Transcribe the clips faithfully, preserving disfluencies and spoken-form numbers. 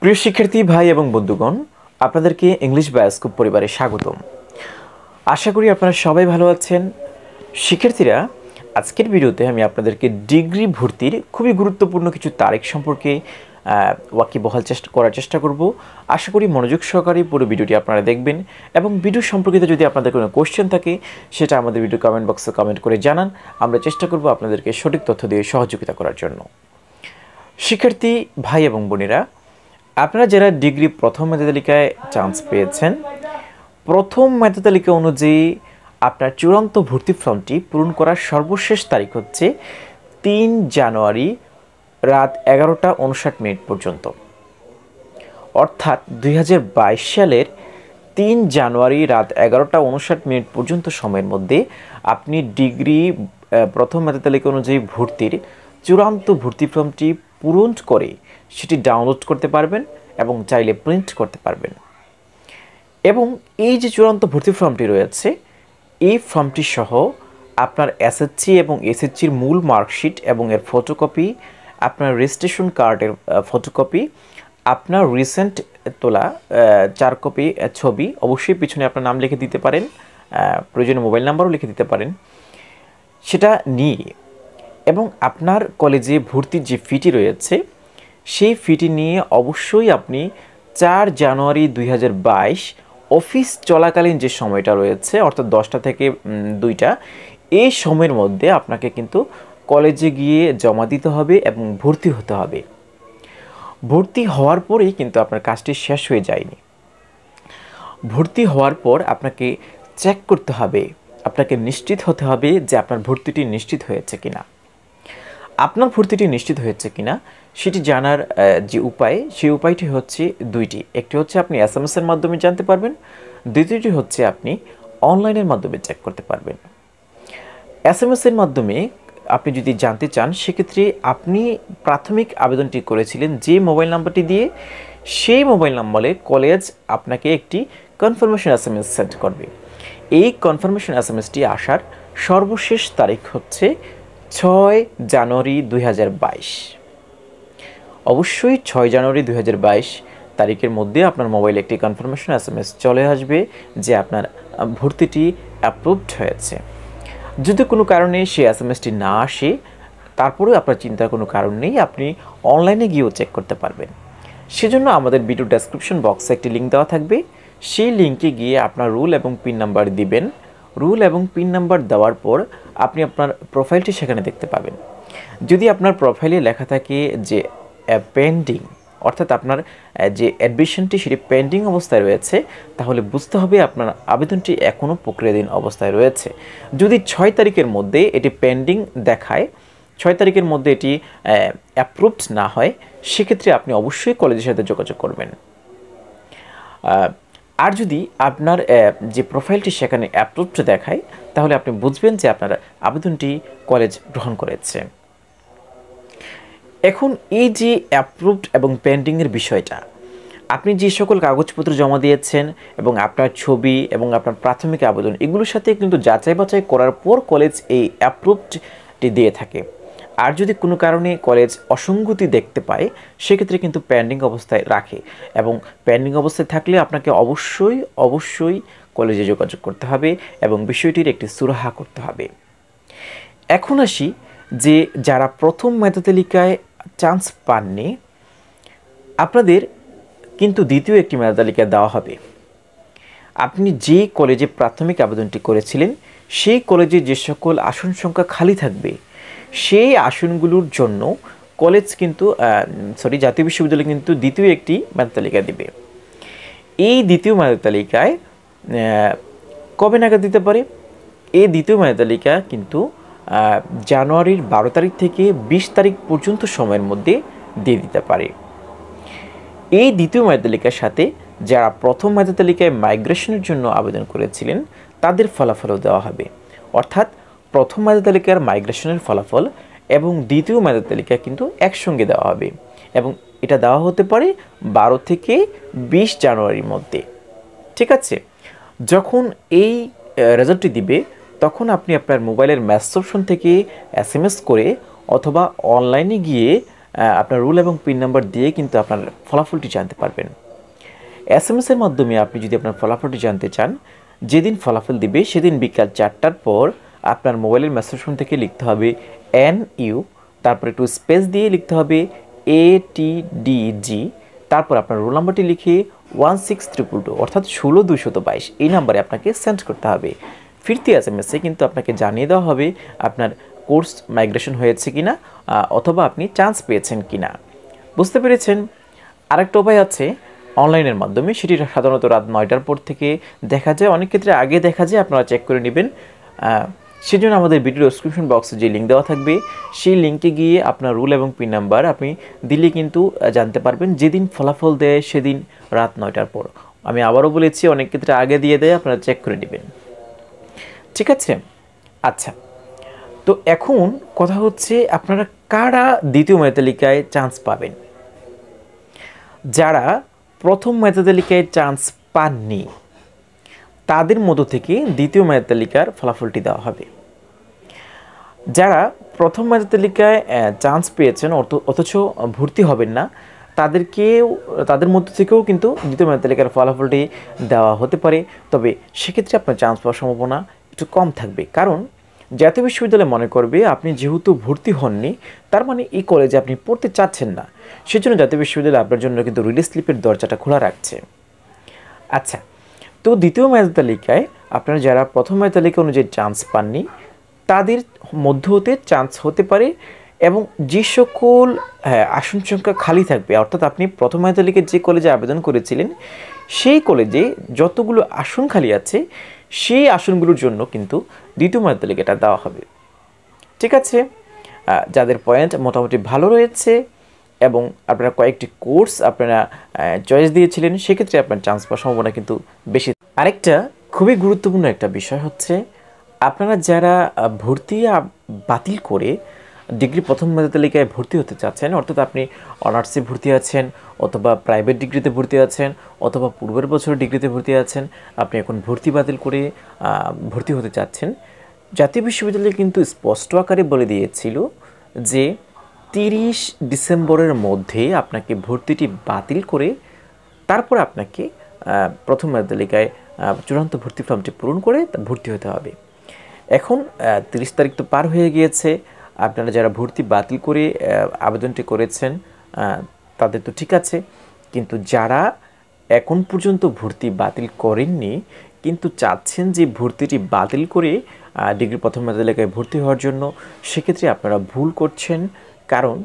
প্রিয় শিক্ষার্থী ভাই এবং বন্ধুগণ, আপনাদেরকে ইংলিশ বায়োস্কোপ পরিবারে স্বাগতম। আশা করি আপনারা সবাই ভালো আছেন। শিক্ষার্থীরা, আজকের ভিডিওতে আমি আপনাদেরকে ডিগ্রি ভর্তির খুবই গুরুত্বপূর্ণ কিছু তারিখ সম্পর্কে ওয়াকিবহাল চেষ্টা করার চেষ্টা করব। আশা করি মনোযোগ সহকারে পুরো ভিডিওটি আপনারা দেখবেন এবং ভিডিও সম্পর্কিত যদি আপনাদের কোনো কোশ্চেন থাকে সেটা আমাদের ভিডিও কমেন্ট বক্সে কমেন্ট করে জানান। আমরা চেষ্টা করব আপনাদেরকে সঠিক তথ্য দিয়ে সহযোগিতা করার জন্য। শিক্ষার্থী ভাই এবং বোনেরা, আপনারা যারা ডিগ্রি প্রথম মেধা তালিকায় চান্স পেয়েছেন, প্রথম মেধা তালিকা অনুযায়ী আপনার চূড়ান্ত ভর্তি ফর্মটি পূরণ করার সর্বশেষ তারিখ হচ্ছে তিন জানুয়ারি রাত এগারোটা উনষাট মিনিট পর্যন্ত, অর্থাৎ দুই হাজার বাইশ সালের তিন জানুয়ারি রাত এগারোটা উনষাট মিনিট পর্যন্ত সময়ের মধ্যে আপনি ডিগ্রি প্রথম মেধা তালিকা অনুযায়ী ভর্তির চূড়ান্ত ভর্তি ফর্মটি পূরণ করে সেটি ডাউনলোড করতে পারবেন এবং চাইলে প্রিন্ট করতে পারবেন। এবং এই যে চূড়ান্ত ভর্তি ফর্মটি রয়েছে, এই ফর্মটি সহ আপনার এসএসসি এবং এসএসসির মূল মার্কশিট এবং এর ফটোকপি, আপনার রেজিস্ট্রেশন কার্ডের ফটোকপি, আপনার রিসেন্ট তোলা চার কপি ছবি, অবশ্যই পিছনে আপনার নাম লিখে দিতে পারেন, প্রয়োজনীয় মোবাইল নাম্বারও লিখে দিতে পারেন, সেটা নিয়ে এবং আপনার কলেজে ভর্তির যে ফিটি রয়েছে সেই ফিটি নিয়ে অবশ্যই আপনি চার জানুয়ারি দুই হাজার বাইশ অফিস চলাকালীন যে সময়টা রয়েছে, অর্থাৎ দশটা থেকে দুইটা, এই সময়ের মধ্যে আপনাকে কিন্তু কলেজে গিয়ে জমা দিতে হবে এবং ভর্তি হতে হবে। ভর্তি হওয়ার পরেই কিন্তু আপনার কাজটি শেষ হয়ে যায়নি। ভর্তি হওয়ার পর আপনাকে চেক করতে হবে, আপনাকে নিশ্চিত হতে হবে যে আপনার ভর্তিটি নিশ্চিত হয়েছে কিনা। আপনার ভর্তিটি নিশ্চিত হয়েছে কিনা সেটি জানার যে উপায়, সেই উপায়টি হচ্ছে দুইটি। একটি হচ্ছে আপনি এস এম এস এর মাধ্যমে জানতে পারবেন, দ্বিতীয়টি হচ্ছে আপনি অনলাইনের মাধ্যমে চেক করতে পারবেন। এস এম এস এর মাধ্যমে আপনি যদি জানতে চান, সেক্ষেত্রে আপনি প্রাথমিক আবেদনটি করেছিলেন যে মোবাইল নাম্বারটি দিয়ে, সেই মোবাইল নাম্বারে কলেজ আপনাকে একটি confirmation S M S send করবে। এই কনফার্মেশন এস এম এসটি আসার সর্বশেষ তারিখ হচ্ছে ছয় জানুয়ারি দুই হাজার বাইশ। অবশ্যই ছয় জানুয়ারি দুই হাজার বাইশ তারিখের মধ্যে আপনার মোবাইলে একটি কনফার্মেশন এস এম এস চলে আসবে যে আপনার ভর্তিটি অ্যাপ্রুভড হয়েছে। যদি কোনো কারণে সেই এস এম এসটি না আসে, তারপরেও আপনার চিন্তার কোনো কারণ নেই, আপনি অনলাইনে গিয়েও চেক করতে পারবেন। সেজন্য আমাদের ভিডিও ডেসক্রিপশন বক্সে একটি লিঙ্ক দেওয়া থাকবে, সেই লিঙ্কে গিয়ে আপনার রুল এবং পিন নাম্বার দিবেন। রুল এবং পিন নাম্বার দেওয়ার পর আপনি আপনার প্রোফাইলটি সেখানে দেখতে পাবেন। যদি আপনার প্রোফাইলে লেখা থাকে যে পেন্ডিং, অর্থাৎ আপনার যে অ্যাডমিশনটি সেটি পেন্ডিং অবস্থায় রয়েছে, তাহলে বুঝতে হবে আপনার আবেদনটি এখনও প্রক্রিয়াধীন অবস্থায় রয়েছে। যদি ছয় তারিখের মধ্যে এটি পেন্ডিং দেখায়, ছয় তারিখের মধ্যে এটি অ্যাপ্রুভড না হয়, সেক্ষেত্রে আপনি অবশ্যই কলেজের সাথে যোগাযোগ করবেন। আর যদি আপনার যে প্রোফাইলটি সেখানে অ্যাপ্রুভড দেখায়, তাহলে আপনি বুঝবেন যে আপনার আবেদনটি কলেজ গ্রহণ করেছে। এখন এই যে অ্যাপ্রুভড এবং পেন্ডিংয়ের বিষয়টা, আপনি যে সকল কাগজপত্র জমা দিয়েছেন এবং আপনার ছবি এবং আপনার প্রাথমিক আবেদন, এগুলোর সাথে কিন্তু যাচাই বাছাই করার পর কলেজ এই অ্যাপ্রুভডটি দিয়ে থাকে। আর যদি কোনো কারণে কলেজ অসঙ্গতি দেখতে পায়, সেক্ষেত্রে কিন্তু পেন্ডিং অবস্থায় রাখে এবং পেন্ডিং অবস্থায় থাকলে আপনাকে অবশ্যই অবশ্যই কলেজে যোগাযোগ করতে হবে এবং বিষয়টির একটি সুরাহা করতে হবে। এখন আসি যে যারা প্রথম মেধা তালিকায় চান্স পাননি, আপনাদের কিন্তু দ্বিতীয় একটি মেধা তালিকা দেওয়া হবে। আপনি যে কলেজে প্রাথমিক আবেদনটি করেছিলেন, সেই কলেজে যে সকল আসন সংখ্যা খালি থাকবে, সেই আসনগুলোর জন্য কলেজ কিন্তু সরি জাতীয় বিশ্ববিদ্যালয় কিন্তু দ্বিতীয় একটি মেধা তালিকা দেবে। এই দ্বিতীয় মেধা তালিকায় কবে নাগাদ দিতে পারে? এই দ্বিতীয় মেধা তালিকা কিন্তু জানুয়ারির বারো তারিখ থেকে বিশ তারিখ পর্যন্ত সময়ের মধ্যে দিয়ে দিতে পারে। এই দ্বিতীয় মেধা তালিকার সাথে যারা প্রথম মেধা তালিকায় মাইগ্রেশনের জন্য আবেদন করেছিলেন, তাদের ফলাফলও দেওয়া হবে। অর্থাৎ প্রথম মেধা তালিকার মাইগ্রেশনের ফলাফল এবং দ্বিতীয় মেধা তালিকা কিন্তু একসঙ্গে দেওয়া হবে এবং এটা দেওয়া হতে পারে বারো থেকে বিশ জানুয়ারির মধ্যে। ঠিক আছে, যখন এই রেজাল্টটি দিবে তখন আপনি আপনার মোবাইলের মেসেজ অপশন থেকে এস এম এস করে অথবা অনলাইনে গিয়ে আপনার রুল এবং পিন নাম্বার দিয়ে কিন্তু আপনার ফলাফলটি জানতে পারবেন। এসএমএস এর মাধ্যমে আপনি যদি আপনার ফলাফলটি জানতে চান, যেদিন ফলাফল দিবে সেদিন বিকাল চারটার পর আপনার মোবাইলের মেসেজফোন থেকে লিখতে হবে এন ইউ, তারপর একটু স্পেস দিয়ে লিখতে হবে এ টি ডি জি, তারপর আপনার রোল নাম্বারটি লিখে ওয়ান সিক্স ট্রিপল টু অর্থাৎ ষোলো দুশত বাইশ এই নাম্বারে আপনাকে সেন্ড করতে হবে। ফিরতি এস এম এসে কিন্তু আপনাকে জানিয়ে দেওয়া হবে আপনার কোর্স মাইগ্রেশন হয়েছে কিনা অথবা আপনি চান্স পেয়েছেন কিনা। বুঝতে পেরেছেন? আরেকটা উপায় আছে অনলাইনের মাধ্যমে, সেটি সাধারণত রাত নয়টার পর থেকে দেখা যায়, অনেক ক্ষেত্রে আগে দেখা যায়, আপনারা চেক করে নেবেন। সেজন্য আমাদের ভিডিও ডেসক্রিপশন বক্সে যে লিঙ্ক দেওয়া থাকবে সেই লিঙ্কে গিয়ে আপনার রুল এবং পিন নাম্বার আপনি দিলে কিন্তু জানতে পারবেন যেদিন ফলাফল দেয় সেদিন রাত নয়টার পর। আমি আবারও বলেছি, অনেক ক্ষেত্রে আগে দিয়ে দেয়, আপনারা চেক করে নেবেন। ঠিক আছে? আচ্ছা, তো এখন কথা হচ্ছে আপনারা কারা দ্বিতীয় মেধা তালিকায় চান্স পাবেন। যারা প্রথম মেধা তালিকায় চান্স পাননি তাদের মধ্য থেকে দ্বিতীয় মেধা তালিকার ফলাফলটি দেওয়া হবে। যারা প্রথম মেধা তালিকায় চান্স পেয়েছেন অথচ ভর্তি হবেন না, তাদেরকেও তাদের মধ্য থেকেও কিন্তু দ্বিতীয় মেধা তালিকার ফলাফলটি দেওয়া হতে পারে। তবে সেক্ষেত্রে আপনার চান্স পাওয়ার সম্ভাবনা একটু কম থাকবে, কারণ জাতীয় বিশ্ববিদ্যালয় মনে করবে আপনি যেহেতু ভর্তি হননি তার মানে এই কলেজে আপনি পড়তে চাচ্ছেন না, সেজন্য জাতীয় বিশ্ববিদ্যালয় আপনার জন্য কিন্তু রিলিজ স্লিপের দরজাটা খোলা রাখছে। আচ্ছা, তো দ্বিতীয় মেধা তালিকায় আপনারা যারা প্রথম মেধা তালিকা অনুযায়ী চান্স পাননি তাদের মধ্য হতে চান্স হতে পারে, এবং যে সকল আসন সংখ্যা খালি থাকবে অর্থাৎ আপনি প্রথম মেধা তালিকায় যে কলেজে আবেদন করেছিলেন সেই কলেজে যতগুলো আসন খালি আছে সেই আসনগুলোর জন্য কিন্তু দ্বিতীয় মেধা তালিকাটা দেওয়া হবে। ঠিক আছে? যাদের পয়েন্ট মোটামুটি ভালো রয়েছে এবং আপনারা কয়েকটি কোর্স আপনারা চয়েস দিয়েছিলেন সেক্ষেত্রে আপনার চান্স পাওয়ার সম্ভাবনা কিন্তু বেশি। আরেকটা খুবই গুরুত্বপূর্ণ একটা বিষয় হচ্ছে আপনারা যারা ভর্তি বাতিল করে ডিগ্রি প্রথম মেধা তালিকায় ভর্তি হতে চাচ্ছেন, অর্থাৎ আপনি অনার্সে ভর্তি আছেন অথবা প্রাইভেট ডিগ্রিতে ভর্তি আছেন অথবা পূর্বের বছর ডিগ্রিতে ভর্তি আছেন, আপনি এখন ভর্তি বাতিল করে ভর্তি হতে চাচ্ছেন, জাতীয় বিশ্ববিদ্যালয় কিন্তু স্পষ্ট আকারে বলে দিয়েছিল যে তিরিশ ডিসেম্বরের মধ্যে আপনাকে ভর্তিটি বাতিল করে তারপর আপনাকে প্রথম মেধা তালিকায় চূড়ান্ত ভর্তি ফর্মটি পূরণ করে ভর্তি হতে হবে। এখন তিরিশ তারিখ তো পার হয়ে গিয়েছে, আপনারা যারা ভর্তি বাতিল করে আবেদনটি করেছেন তাদের তো ঠিক আছে, কিন্তু যারা এখন পর্যন্ত ভর্তি বাতিল করেননি কিন্তু চাচ্ছেন যে ভর্তিটি বাতিল করে ডিগ্রি প্রথম মেধা তালিকায় ভর্তি হওয়ার জন্য, সেক্ষেত্রে আপনারা ভুল করছেন, কারণ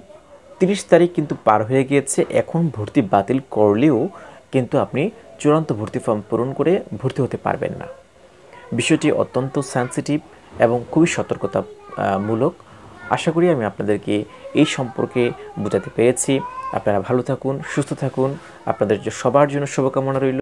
তিরিশ তারিখ কিন্তু পার হয়ে গিয়েছে। এখন ভর্তি বাতিল করলেও কিন্তু আপনি চূড়ান্ত ভর্তি ফর্ম পূরণ করে ভর্তি হতে পারবেন না। বিষয়টি অত্যন্ত সেন্সিটিভ এবং খুবই সতর্কতামূলক। আশা করি আমি আপনাদেরকে এই সম্পর্কে বোঝাতে পেরেছি। আপনারা ভালো থাকুন, সুস্থ থাকুন, আপনাদের সবার জন্য শুভকামনা রইল।